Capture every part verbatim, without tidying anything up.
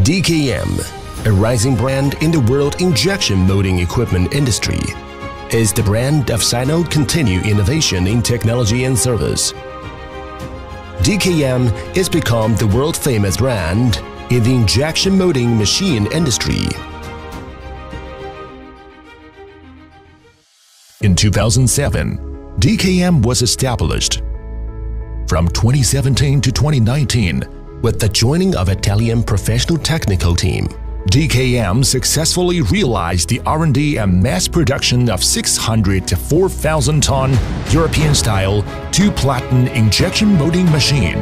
D K M, a rising brand in the world injection molding equipment industry, is the brand of Sinode continued innovation in technology and service. D K M has become the world-famous brand in the injection molding machine industry. In two thousand seven, D K M was established. From twenty seventeen to twenty nineteen, with the joining of Italian professional technical team, D K M successfully realized the R and D and mass production of six hundred to four thousand ton European-style two-platen injection molding machine.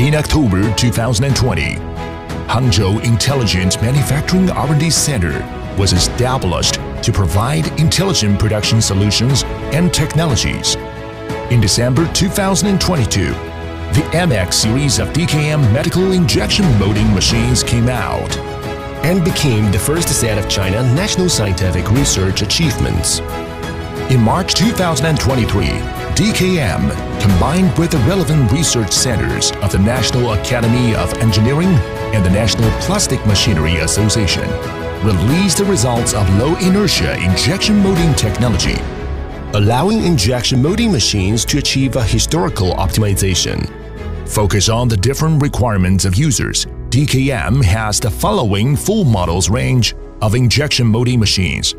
In October two thousand twenty, Hangzhou Intelligent Manufacturing R and D Center was established to provide intelligent production solutions and technologies. In December two thousand twenty-two, the M X series of D K M medical injection molding machines came out and became the first set of China national scientific research achievements. In March two thousand twenty-three, D K M, combined with the relevant research centers of the National Academy of Engineering and the National Plastic Machinery Association, released the results of low-inertia injection molding technology, allowing injection molding machines to achieve a historical optimization. Focus on the different requirements of users, D K M has the following full models range of injection molding machines: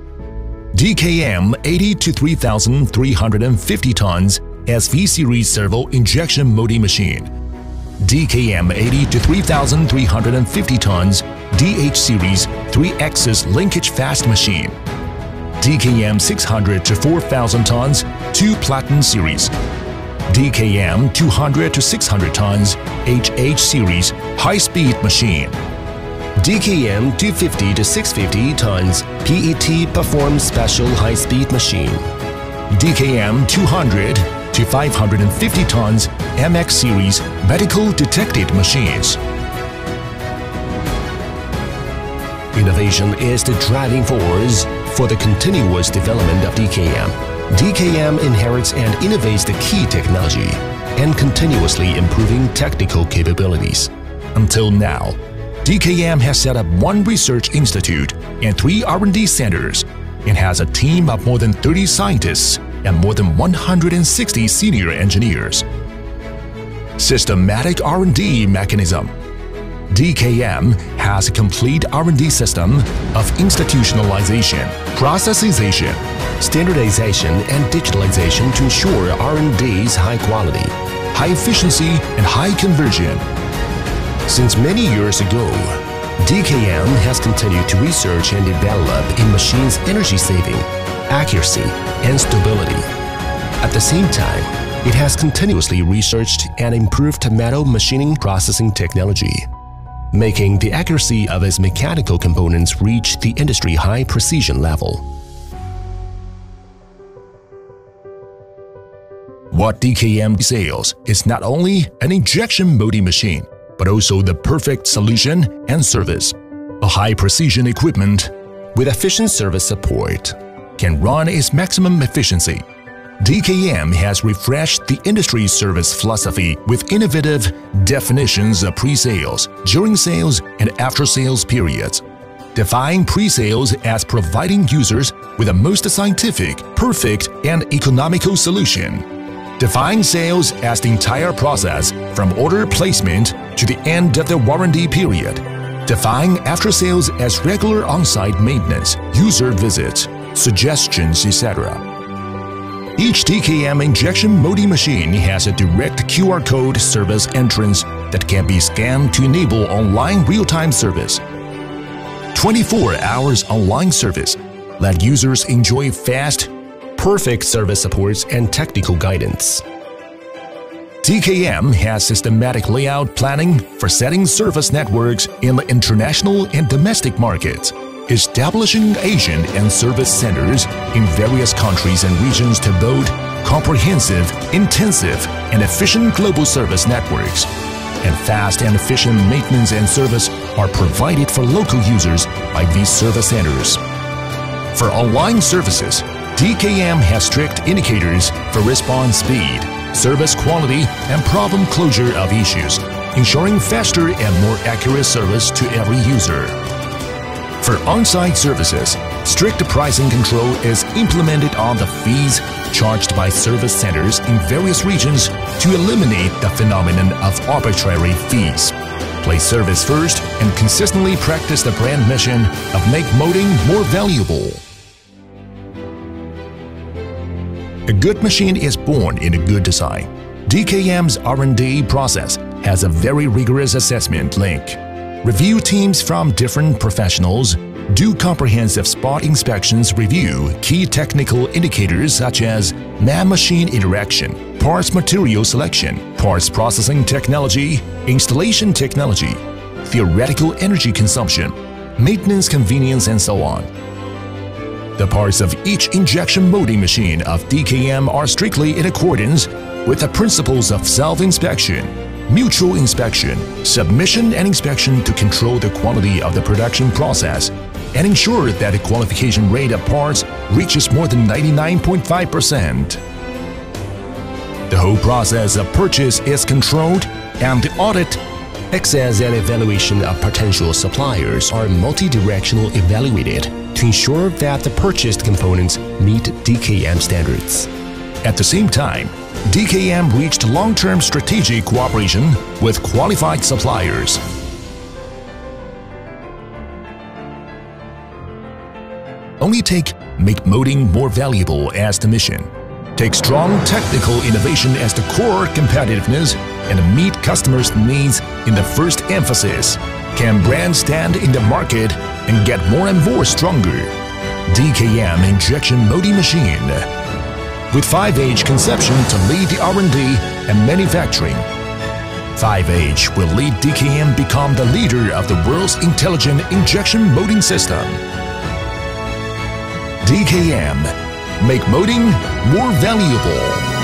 D K M eighty to three thousand three hundred fifty tons S V series servo injection molding machine, D K M eighty to three thousand three hundred fifty tons D H series three axis linkage fast machine, D K M six hundred to four thousand tons two platen series, D K M two hundred to six hundred tons H H series high-speed machine, D K M two hundred fifty to six hundred fifty tons P E T perform special high-speed machine, D K M two hundred to five hundred fifty tons M X series medical detected machines. Innovation is the driving force for the continuous development of D K M. D K M inherits and innovates the key technology and continuously improving technical capabilities. Until now, D K M has set up one research institute and three R and D centers and has a team of more than thirty scientists and more than one hundred sixty senior engineers. Systematic R and D mechanism. D K M has a complete R and D system of institutionalization, processization, standardization, and digitalization to ensure R and D's high quality, high efficiency, and high conversion. Since many years ago, D K M has continued to research and develop in machines' energy saving, accuracy, and stability. At the same time, it has continuously researched and improved metal machining processing technology, making the accuracy of its mechanical components reach the industry high precision level. What D K M sells is not only an injection molding machine, but also the perfect solution and service. A high precision equipment with efficient service support can run its maximum efficiency. D K M has refreshed the industry's service philosophy with innovative definitions of pre-sales, during sales, and after-sales periods. Define pre-sales as providing users with the most scientific, perfect, and economical solution. Define sales as the entire process from order placement to the end of the warranty period. Define after-sales as regular on-site maintenance, user visits, suggestions, et cetera. Each D K M injection molding machine has a direct Q R code service entrance that can be scanned to enable online real-time service. twenty-four hours online service let users enjoy fast, perfect service supports and technical guidance. D K M has systematic layout planning for setting service networks in the international and domestic markets, establishing agent and service centers in various countries and regions to build comprehensive, intensive, and efficient global service networks. And fast and efficient maintenance and service are provided for local users by these service centers. For online services, D K M has strict indicators for response speed, service quality, and problem closure of issues, ensuring faster and more accurate service to every user. For on-site services, strict pricing control is implemented on the fees charged by service centers in various regions to eliminate the phenomenon of arbitrary fees. Place service first and consistently practice the brand mission of make molding more valuable. A good machine is born in a good design. D K M's R and D process has a very rigorous assessment link. Review teams from different professionals do comprehensive spot inspections, review key technical indicators such as man-machine interaction, parts material selection, parts processing technology, installation technology, theoretical energy consumption, maintenance convenience, and so on. The parts of each injection molding machine of D K M are strictly in accordance with the principles of self-inspection, mutual inspection, submission and inspection to control the quality of the production process and ensure that the qualification rate of parts reaches more than ninety-nine point five percent. The whole process of purchase is controlled and the audit, access and evaluation of potential suppliers are multi-directional evaluated to ensure that the purchased components meet D K M standards. At the same time, D K M reached long-term strategic cooperation with qualified suppliers. Only take make molding more valuable as the mission. Take strong technical innovation as the core competitiveness and meet customers' needs in the first emphasis. Can brands stand in the market and get more and more stronger? D K M injection molding machine. With five H conception to lead the R and D and manufacturing. five H will lead D K M become the leader of the world's intelligent injection molding system. D K M, make molding more valuable.